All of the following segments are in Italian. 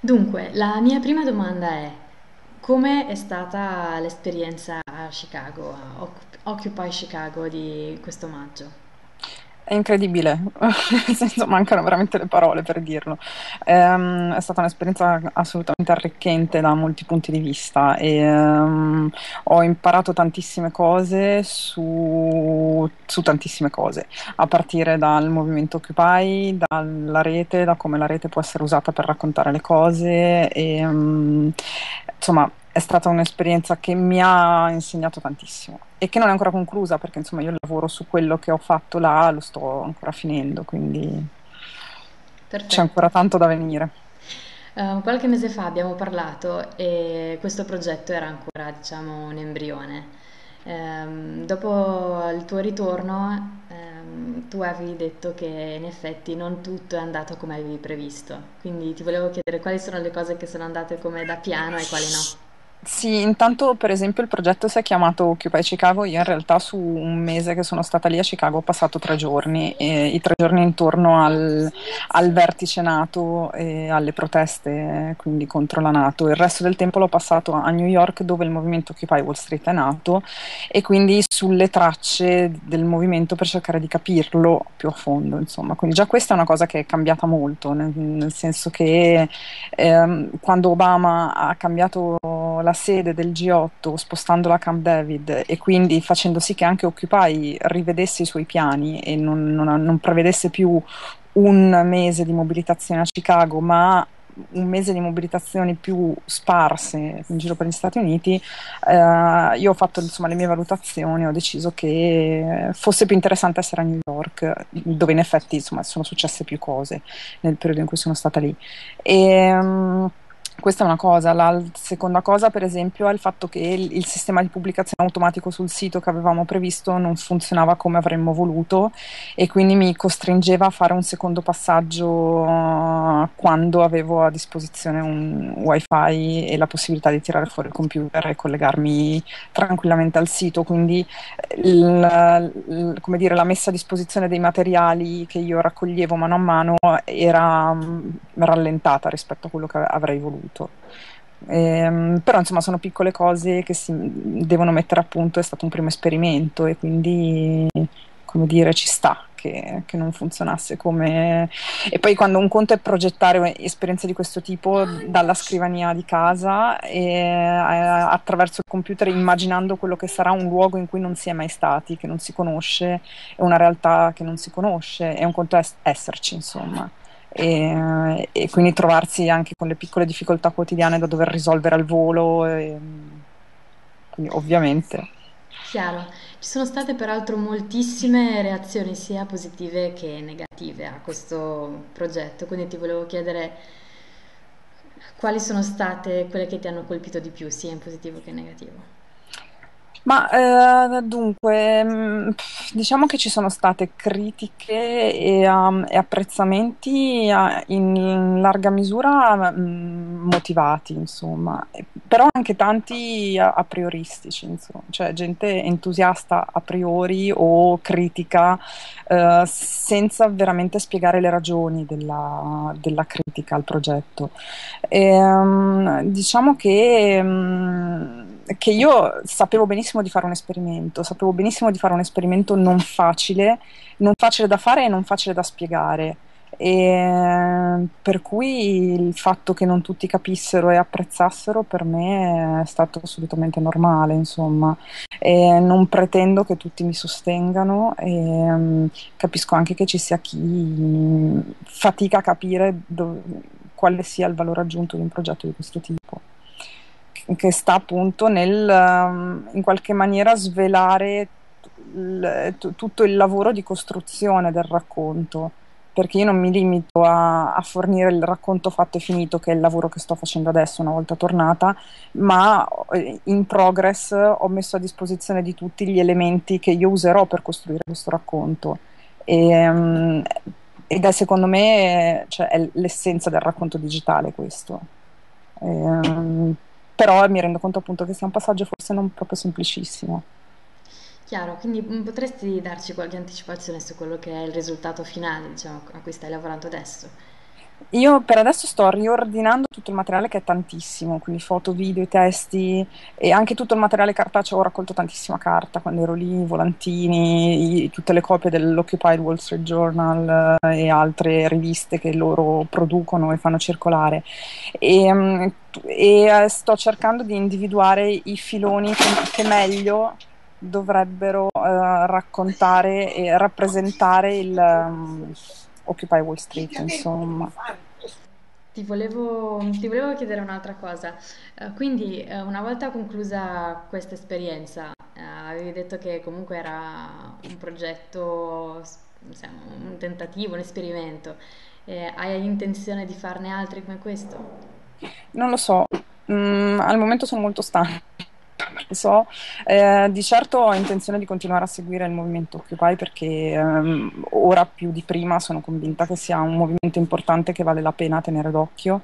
Dunque, la mia prima domanda è: come è stata l'esperienza a Chicago, a Occupy Chicago di questo maggio? È incredibile, nel senso mancano veramente le parole per dirlo. È stata un'esperienza assolutamente arricchente da molti punti di vista e ho imparato tantissime cose su tantissime cose, a partire dal movimento Occupy, dalla rete, da come la rete può essere usata per raccontare le cose e insomma è stata un'esperienza che mi ha insegnato tantissimo e che non è ancora conclusa, perché insomma io lavoro su quello che ho fatto là, lo sto ancora finendo, quindi perfetto. C'è ancora tanto da venire. Qualche mese fa abbiamo parlato e questo progetto era ancora, diciamo, un embrione. Dopo il tuo ritorno tu avevi detto che in effetti non tutto è andato come avevi previsto, quindi ti volevo chiedere quali sono le cose che sono andate come da piano e quali no. Sì, intanto per esempio il progetto si è chiamato Occupy Chicago. Io in realtà su un mese che sono stata lì a Chicago ho passato 3 giorni, i 3 giorni intorno al vertice NATO e alle proteste, quindi contro la NATO. Il resto del tempo l'ho passato a New York, dove il movimento Occupy Wall Street è nato, e quindi sulle tracce del movimento per cercare di capirlo più a fondo, insomma. Quindi già questa è una cosa che è cambiata molto, nel senso che quando Obama ha cambiato la sede del G8 spostandola a Camp David e quindi facendo sì che anche Occupy rivedesse i suoi piani e non prevedesse più un mese di mobilitazione a Chicago, ma un mese di mobilitazioni più sparse in giro per gli Stati Uniti, io ho fatto insomma le mie valutazioni, ho deciso che fosse più interessante essere a New York, dove in effetti insomma sono successe più cose nel periodo in cui sono stata lì. Questa è una cosa. La seconda cosa per esempio è il fatto che il sistema di pubblicazione automatico sul sito che avevamo previsto non funzionava come avremmo voluto e quindi mi costringeva a fare un secondo passaggio quando avevo a disposizione un wifi e la possibilità di tirare fuori il computer e collegarmi tranquillamente al sito. Quindi come dire, la messa a disposizione dei materiali che io raccoglievo mano a mano era rallentata rispetto a quello che avrei voluto. Però insomma sono piccole cose che si devono mettere a punto. È stato un primo esperimento e quindi, come dire, ci sta che non funzionasse come. E poi, quando un conto è progettare esperienze di questo tipo dalla scrivania di casa e attraverso il computer, immaginando quello che sarà un luogo in cui non si è mai stati, che non si conosce, è una realtà che non si conosce, è un conto esserci, insomma. E quindi trovarsi anche con le piccole difficoltà quotidiane da dover risolvere al volo, quindi ovviamente. Chiaro, ci sono state peraltro moltissime reazioni sia positive che negative a questo progetto, quindi ti volevo chiedere quali sono state quelle che ti hanno colpito di più, sia in positivo che in negativo. Ma dunque, diciamo che ci sono state critiche e apprezzamenti in larga misura motivati, insomma, però anche tanti a prioristici, insomma, cioè gente entusiasta a priori o critica senza veramente spiegare le ragioni della critica al progetto. Diciamo che io sapevo benissimo di fare un esperimento, non facile, da fare e non facile da spiegare, e per cui il fatto che non tutti capissero e apprezzassero per me è stato assolutamente normale, insomma. E non pretendo che tutti mi sostengano e capisco anche che ci sia chi fatica a capire quale sia il valore aggiunto di un progetto di questo tipo, che sta appunto nel in qualche maniera svelare tutto il lavoro di costruzione del racconto, perché io non mi limito a fornire il racconto fatto e finito, che è il lavoro che sto facendo adesso una volta tornata, ma in progress ho messo a disposizione di tutti gli elementi che io userò per costruire questo racconto ed è, secondo me, cioè, è l'essenza del racconto digitale questo. Però mi rendo conto appunto che sia un passaggio forse non proprio semplicissimo. Chiaro, quindi potresti darci qualche anticipazione su quello che è il risultato finale, diciamo, a cui stai lavorando adesso? Io per adesso sto riordinando tutto il materiale, che è tantissimo, quindi foto, video, i testi e anche tutto il materiale cartaceo. Ho raccolto tantissima carta quando ero lì, volantini, tutte le copie dell'Occupy Wall Street Journal e altre riviste che loro producono e fanno circolare, e sto cercando di individuare i filoni che meglio dovrebbero raccontare e rappresentare il... Occupy Wall Street, insomma. Ti volevo chiedere un'altra cosa. Quindi, una volta conclusa questa esperienza, avevi detto che comunque era un progetto, diciamo, un tentativo, un esperimento. Hai intenzione di farne altri come questo? Non lo so. Al momento sono molto stanca. Di certo ho intenzione di continuare a seguire il movimento Occupy, perché ora più di prima sono convinta che sia un movimento importante che vale la pena tenere d'occhio,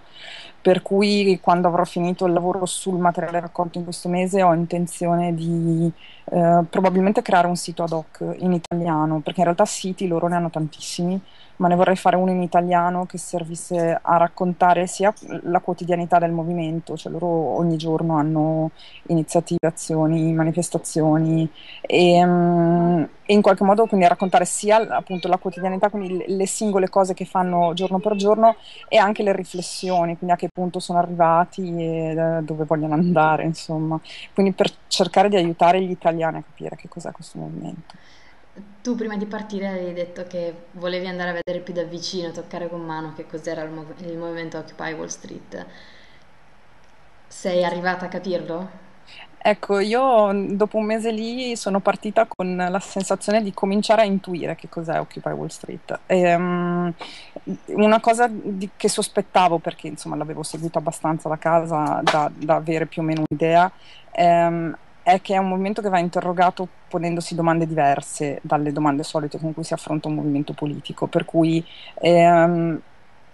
per cui quando avrò finito il lavoro sul materiale raccolto in questo mese ho intenzione di probabilmente creare un sito ad hoc in italiano, perché in realtà siti loro ne hanno tantissimi, ma ne vorrei fare uno in italiano che servisse a raccontare sia la quotidianità del movimento, cioè loro ogni giorno hanno iniziative, azioni, manifestazioni e in qualche modo quindi a raccontare sia appunto la quotidianità, quindi le singole cose che fanno giorno per giorno, e anche le riflessioni, quindi a che punto sono arrivati e dove vogliono andare, insomma, quindi per cercare di aiutare gli italiani a capire che cos'è questo movimento. Tu prima di partire avevi detto che volevi andare a vedere più da vicino, toccare con mano che cos'era il movimento Occupy Wall Street. Sei arrivata a capirlo? Ecco, io dopo un mese lì sono partita con la sensazione di cominciare a intuire che cos'è Occupy Wall Street. Una cosa che sospettavo, perché insomma l'avevo seguito abbastanza da casa da avere più o meno un'idea, è che è un movimento che va interrogato ponendosi domande diverse dalle domande solite con cui si affronta un movimento politico, per cui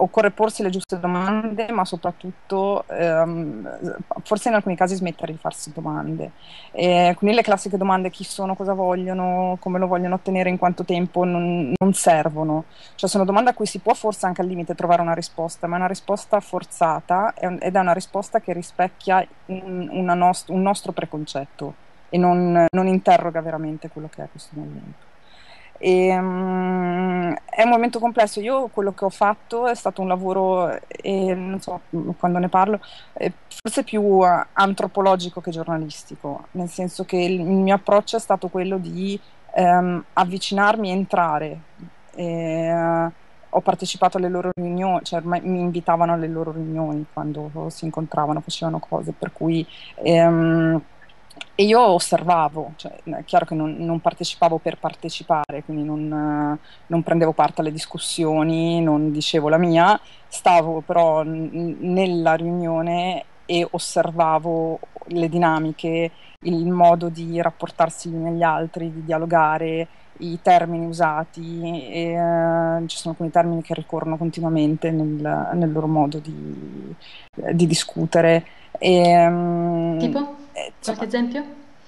occorre porsi le giuste domande, ma soprattutto forse in alcuni casi smettere di farsi domande. Quindi le classiche domande chi sono, cosa vogliono, come lo vogliono ottenere, in quanto tempo non servono. Cioè sono domande a cui si può forse anche al limite trovare una risposta, ma è una risposta forzata ed è una risposta che rispecchia un nostro preconcetto e non interroga veramente quello che è questo movimento. È un momento complesso. Io quello che ho fatto è stato un lavoro, non so quando ne parlo, forse più antropologico che giornalistico, nel senso che il mio approccio è stato quello di avvicinarmi, entrare. Ho partecipato alle loro riunioni, cioè ormai mi invitavano alle loro riunioni quando si incontravano, facevano cose, per cui... E io osservavo, cioè, è chiaro che non partecipavo per partecipare, quindi non prendevo parte alle discussioni, non dicevo la mia, stavo però nella riunione e osservavo le dinamiche, il modo di rapportarsi gli uni agli altri, di dialogare, i termini usati, ci sono alcuni termini che ricorrono continuamente nel loro modo di discutere. Tipo? Qualche esempio?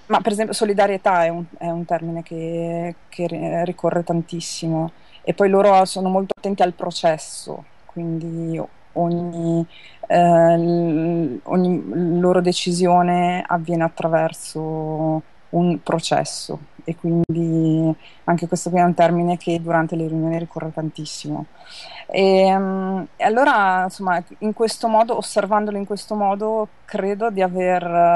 Ma per esempio solidarietà è un termine che ricorre tantissimo, e poi loro sono molto attenti al processo, quindi ogni loro decisione avviene attraverso un processo, e quindi anche questo qui è un termine che durante le riunioni ricorre tantissimo. E allora, insomma, in questo modo, osservandolo in questo modo, credo di aver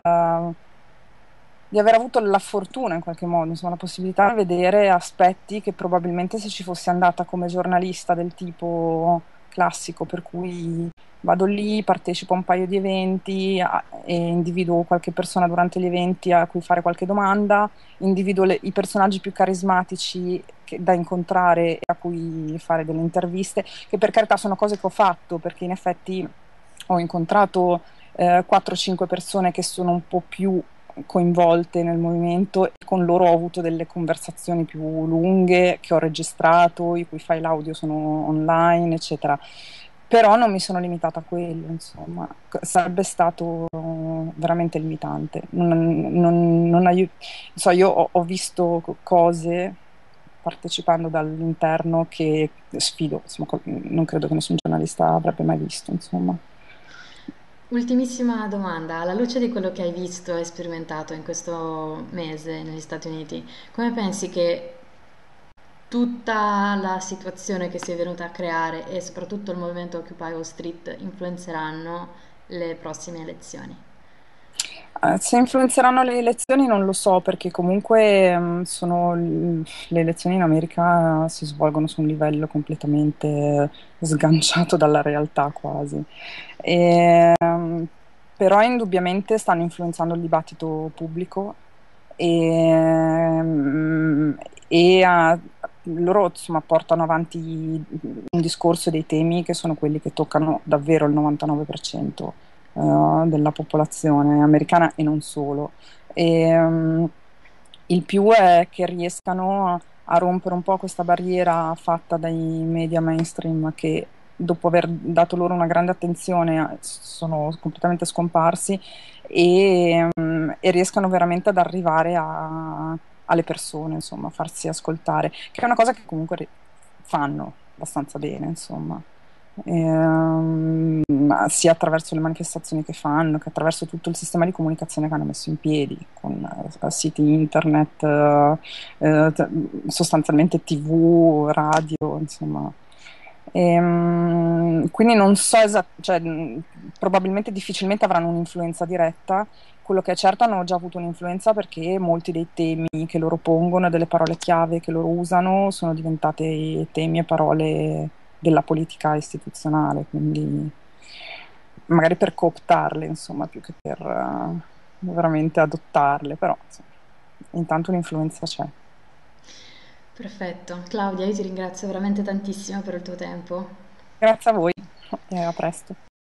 avuto la fortuna, in qualche modo, insomma, la possibilità di vedere aspetti che probabilmente se ci fossi andata come giornalista del tipo classico, per cui vado lì, partecipo a un paio di eventi e individuo qualche persona durante gli eventi a cui fare qualche domanda, individuo i personaggi più carismatici da incontrare e a cui fare delle interviste, che per carità sono cose che ho fatto, perché in effetti ho incontrato 4-5 persone che sono un po' più coinvolte nel movimento, e con loro ho avuto delle conversazioni più lunghe che ho registrato, i cui file audio sono online, eccetera. Però non mi sono limitata a quello, insomma, sarebbe stato veramente limitante. Non aiuto. Io ho visto cose partecipando dall'interno che sfido, insomma, non credo che nessun giornalista avrebbe mai visto, insomma. Ultimissima domanda, alla luce di quello che hai visto e sperimentato in questo mese negli Stati Uniti, come pensi che tutta la situazione che si è venuta a creare e soprattutto il movimento Occupy Wall Street influenzeranno le prossime elezioni? Se influenzeranno le elezioni non lo so, perché comunque le elezioni in America si svolgono su un livello completamente sganciato dalla realtà quasi, però indubbiamente stanno influenzando il dibattito pubblico e loro insomma portano avanti un discorso dei temi che sono quelli che toccano davvero il 99% della popolazione americana e non solo, il più è che riescano a rompere un po' questa barriera fatta dai media mainstream che dopo aver dato loro una grande attenzione sono completamente scomparsi e riescano veramente ad arrivare alle persone, insomma, a farsi ascoltare, che è una cosa che comunque fanno abbastanza bene, insomma. Sia attraverso le manifestazioni che fanno che attraverso tutto il sistema di comunicazione che hanno messo in piedi con siti internet, sostanzialmente TV, radio, insomma, quindi non so cioè, probabilmente difficilmente avranno un'influenza diretta. Quello che è certo, hanno già avuto un'influenza perché molti dei temi che loro pongono e delle parole chiave che loro usano sono diventate temi e parole della politica istituzionale, quindi magari per cooptarle, insomma, più che per veramente adottarle, però insomma, intanto un'influenza c'è. Perfetto, Claudia, io ti ringrazio veramente tantissimo per il tuo tempo. Grazie a voi e a presto.